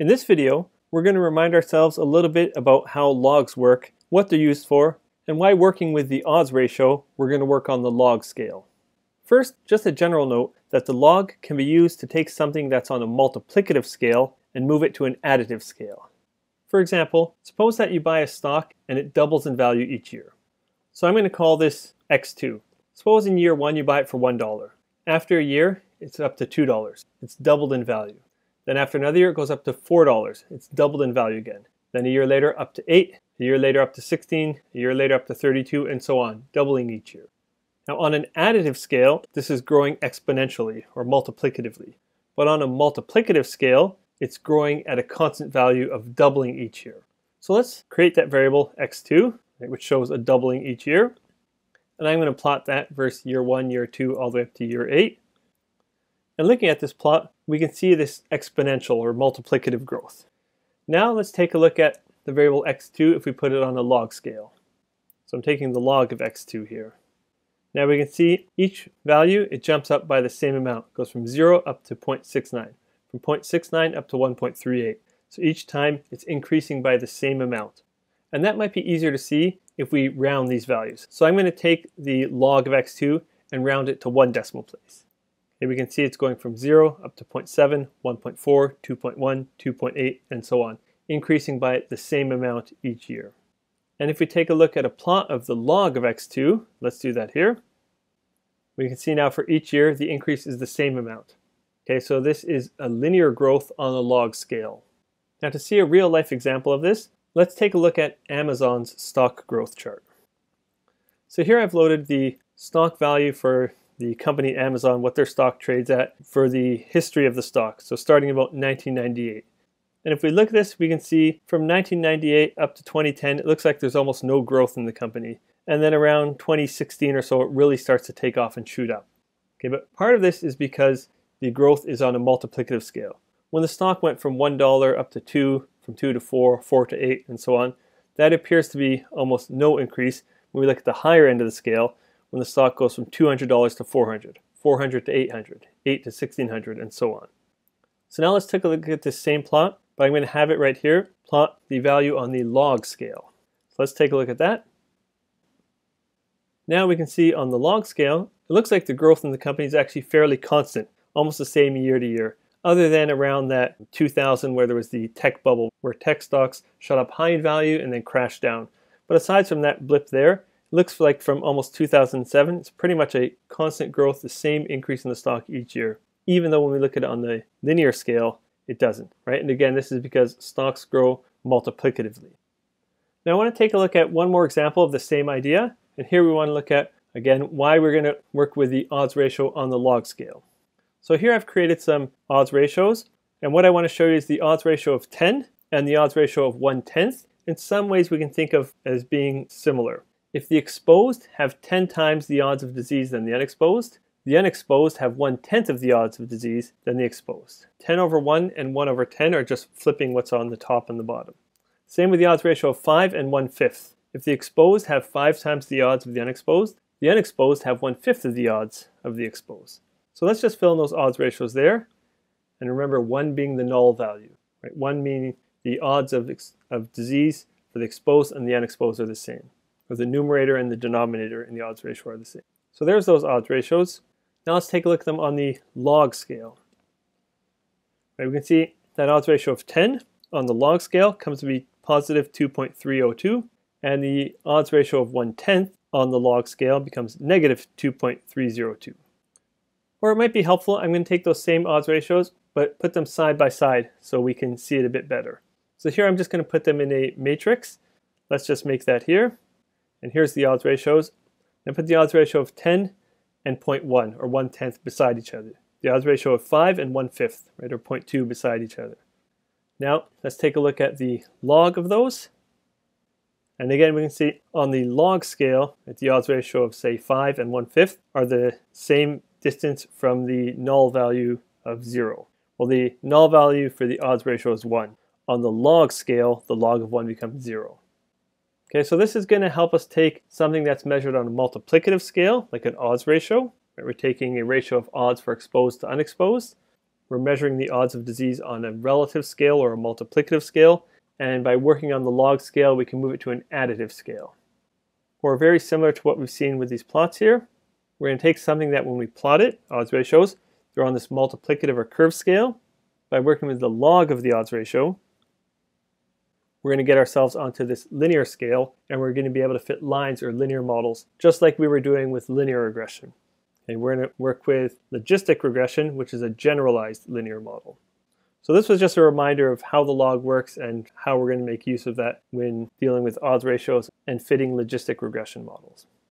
In this video, we're going to remind ourselves a little bit about how logs work, what they're used for, and why working with the odds ratio, we're going to work on the log scale. First, just a general note that the log can be used to take something that's on a multiplicative scale and move it to an additive scale. For example, suppose that you buy a stock and it doubles in value each year. So I'm going to call this X2. Suppose in year 1 you buy it for $1. After a year, it's up to $2. It's doubled in value. Then after another year, it goes up to $4. It's doubled in value again. Then a year later, up to $8. A year later, up to $16. A year later, up to $32, and so on, doubling each year. Now, on an additive scale, this is growing exponentially or multiplicatively. But on a multiplicative scale, it's growing at a constant value of doubling each year. So let's create that variable x2, which shows a doubling each year. And I'm going to plot that versus year 1, year 2, all the way up to year 8. And looking at this plot, we can see this exponential or multiplicative growth. Now let's take a look at the variable x2 if we put it on a log scale. So I'm taking the log of x2 here. Now we can see each value, it jumps up by the same amount. It goes from 0 up to 0.69, from 0.69 up to 1.38. So each time it's increasing by the same amount. And that might be easier to see if we round these values. So I'm going to take the log of x2 and round it to 1 decimal place. Here we can see it's going from 0 up to 0.7, 1.4, 2.1, 2.8, and so on, increasing by the same amount each year. And if we take a look at a plot of the log of x2, let's do that here, we can see now for each year the increase is the same amount. Okay, so this is a linear growth on a log scale. Now to see a real life example of this, let's take a look at Amazon's stock growth chart. So here I've loaded the stock value for the company Amazon, what their stock trades at for the history of the stock, so starting about 1998. And if we look at this, we can see from 1998 up to 2010, it looks like there's almost no growth in the company. And then around 2016 or so, it really starts to take off and shoot up. Okay, but part of this is because the growth is on a multiplicative scale. When the stock went from $1 up to $2, from $2 to $4, $4 to $8, and so on, that appears to be almost no increase. When we look at the higher end of the scale, when the stock goes from $200 to $400, $400 to $800, $8 to $1,600, and so on. So now let's take a look at this same plot, but I'm going to have it right here, plot the value on the log scale. So let's take a look at that. Now we can see on the log scale, it looks like the growth in the company is actually fairly constant, almost the same year to year, other than around that 2000 where there was the tech bubble, where tech stocks shot up high in value and then crashed down. But aside from that blip there, looks like from almost 2007, it's pretty much a constant growth, the same increase in the stock each year, even though when we look at it on the linear scale, it doesn't, right? And again, this is because stocks grow multiplicatively. Now I want to take a look at one more example of the same idea, and here we want to look at, again, why we're going to work with the odds ratio on the log scale. So here I've created some odds ratios, and what I want to show you is the odds ratio of 10 and the odds ratio of 1/10. In some ways we can think of as being similar. If the exposed have 10 times the odds of disease than the unexposed have 1/10 of the odds of disease than the exposed. 10 over 1 and 1 over 10 are just flipping what's on the top and the bottom. Same with the odds ratio of 5 and 1/5. If the exposed have 5 times the odds of the unexposed have 1/5 of the odds of the exposed. So let's just fill in those odds ratios there, and remember 1 being the null value, right? 1 meaning the odds of disease for the exposed and the unexposed are the same. Or the numerator and the denominator in the odds ratio are the same. So there's those odds ratios. Now let's take a look at them on the log scale. Right, we can see that odds ratio of 10 on the log scale comes to be positive 2.302, and the odds ratio of 1/10 on the log scale becomes negative 2.302. Or it might be helpful, I'm going to take those same odds ratios, but put them side by side so we can see it a bit better. So here I'm just going to put them in a matrix. Let's just make that here. And here's the odds ratios. Now put the odds ratio of 10 and 0.1, or 1/10, beside each other. The odds ratio of 5 and 1/5, right, or 0.2 beside each other. Now let's take a look at the log of those. And again, we can see on the log scale that the odds ratio of, say, 5 and 1/5 are the same distance from the null value of 0. Well, the null value for the odds ratio is 1. On the log scale, the log of 1 becomes 0. Okay, so this is going to help us take something that's measured on a multiplicative scale, like an odds ratio. Right? We're taking a ratio of odds for exposed to unexposed. we're measuring the odds of disease on a relative scale or a multiplicative scale, and by working on the log scale, we can move it to an additive scale. We're very similar to what we've seen with these plots here. We're going to take something that when we plot it, odds ratios, they're on this multiplicative or curve scale. By working with the log of the odds ratio, we're going to get ourselves onto this linear scale, and we're going to be able to fit lines or linear models, just like we were doing with linear regression. And we're going to work with logistic regression, which is a generalized linear model. So this was just a reminder of how the log works and how we're going to make use of that when dealing with odds ratios and fitting logistic regression models.